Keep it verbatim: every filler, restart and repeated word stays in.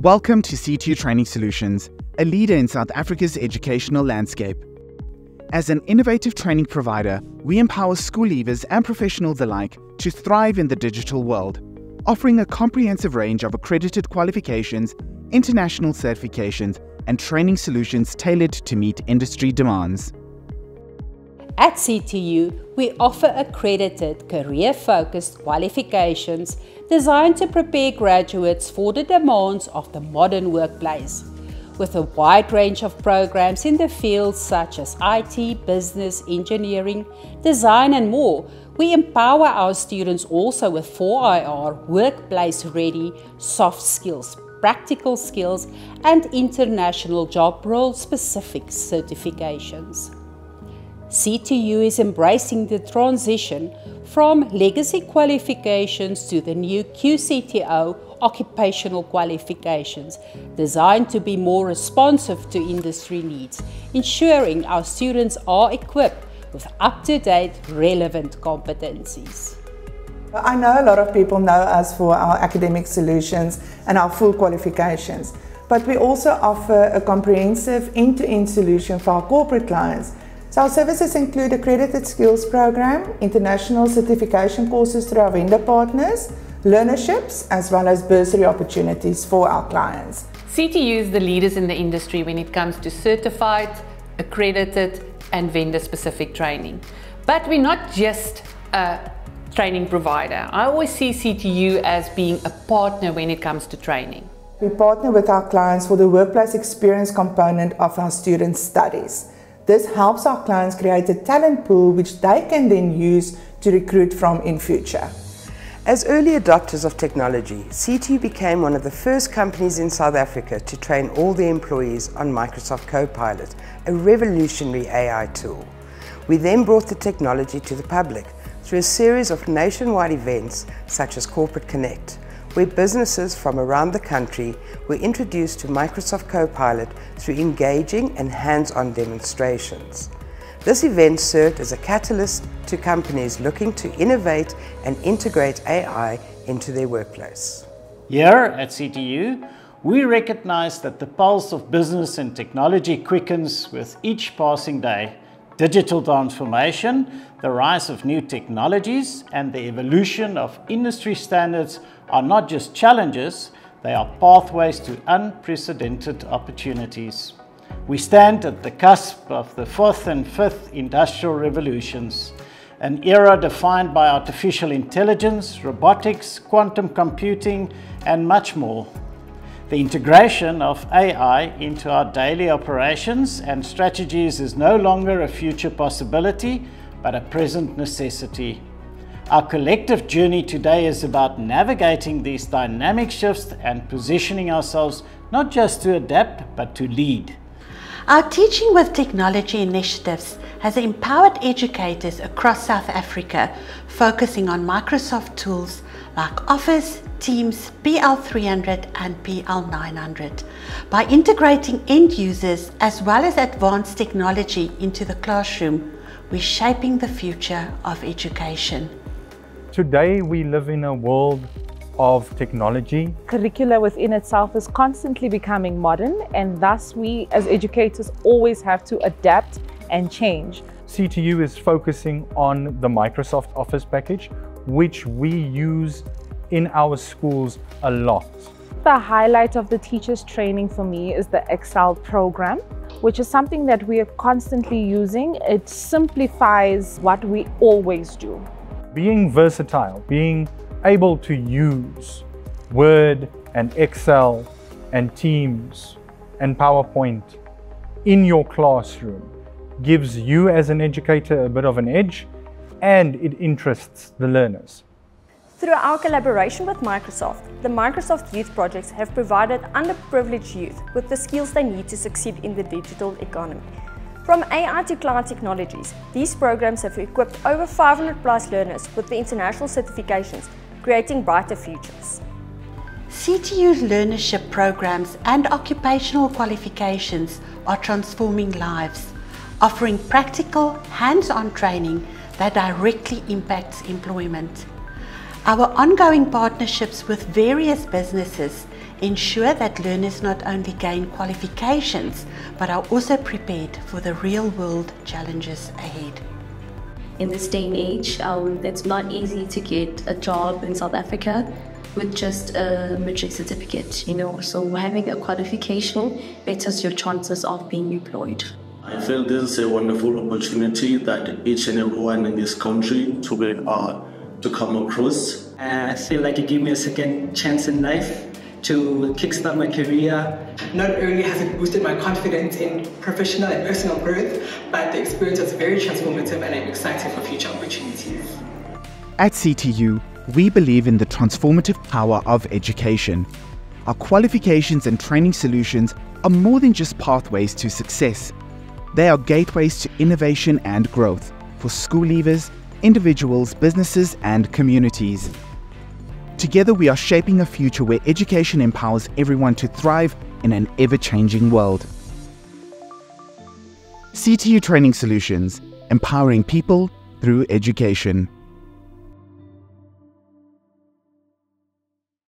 Welcome to C T U Training Solutions, a leader in South Africa's educational landscape. As an innovative training provider, we empower school leavers and professionals alike to thrive in the digital world, offering a comprehensive range of accredited qualifications, international certifications, and training solutions tailored to meet industry demands. At C T U, we offer accredited, career-focused qualifications designed to prepare graduates for the demands of the modern workplace. With a wide range of programs in the fields such as I T, business, engineering, design and more, we empower our students also with four I R, workplace-ready soft skills, practical skills and international job role-specific certifications. C T U is embracing the transition from legacy qualifications to the new Q C T O occupational qualifications, designed to be more responsive to industry needs, ensuring our students are equipped with up-to-date, relevant competencies. I know a lot of people know us for our academic solutions and our full qualifications, but we also offer a comprehensive end-to-end solution for our corporate clients. So our services include accredited skills program, international certification courses through our vendor partners, learnerships, as well as bursary opportunities for our clients. C T U is the leaders in the industry when it comes to certified, accredited and vendor-specific training. But we're not just a training provider. I always see C T U as being a partner when it comes to training. We partner with our clients for the workplace experience component of our students' studies. This helps our clients create a talent pool which they can then use to recruit from in future. As early adopters of technology, C T U became one of the first companies in South Africa to train all their employees on Microsoft Copilot, a revolutionary A I tool. We then brought the technology to the public through a series of nationwide events such as Corporate Connect, where businesses from around the country were introduced to Microsoft Copilot through engaging and hands-on demonstrations. This event served as a catalyst to companies looking to innovate and integrate A I into their workplace. Here at C T U, we recognize that the pulse of business and technology quickens with each passing day. Digital transformation, the rise of new technologies, and the evolution of industry standards are not just challenges, they are pathways to unprecedented opportunities. We stand at the cusp of the fourth and fifth industrial revolutions, an era defined by artificial intelligence, robotics, quantum computing, and much more. The integration of A I into our daily operations and strategies is no longer a future possibility, but a present necessity. Our collective journey today is about navigating these dynamic shifts and positioning ourselves not just to adapt, but to lead. Our Teaching with Technology initiatives has empowered educators across South Africa, focusing on Microsoft tools like Office, Teams, P L three hundred and P L nine hundred. By integrating end users as well as advanced technology into the classroom, we're shaping the future of education. Today we live in a world of technology. Curricula within itself is constantly becoming modern, and thus we as educators always have to adapt and change. C T U is focusing on the Microsoft Office package, which we use in our schools a lot. The highlight of the teachers' training for me is the Excel program, which is something that we are constantly using. It simplifies what we always do. Being versatile, being able to use Word and Excel and Teams and PowerPoint in your classroom gives you as an educator a bit of an edge, and it interests the learners. Through our collaboration with Microsoft, the Microsoft Youth Projects have provided underprivileged youth with the skills they need to succeed in the digital economy. From A I to cloud technologies, these programs have equipped over five hundred plus learners with the international certifications, creating brighter futures. C T U's learnership programs and occupational qualifications are transforming lives, offering practical, hands-on training that directly impacts employment. Our ongoing partnerships with various businesses ensure that learners not only gain qualifications, but are also prepared for the real-world challenges ahead. In this day and age, um, it's not easy to get a job in South Africa with just a matric certificate, you know, so having a qualification betters your chances of being employed. I feel this is a wonderful opportunity that each and everyone in this country to be, uh, to come across. Uh, I feel like it gave me a second chance in life to kickstart my career. Not only has it boosted my confidence in professional and personal growth, but the experience was very transformative and I'm excited for future opportunities. At C T U, we believe in the transformative power of education. Our qualifications and training solutions are more than just pathways to success. They are gateways to innovation and growth for school leavers, individuals, businesses, and communities. Together, we are shaping a future where education empowers everyone to thrive in an ever-changing world. C T U Training Solutions, empowering people through education.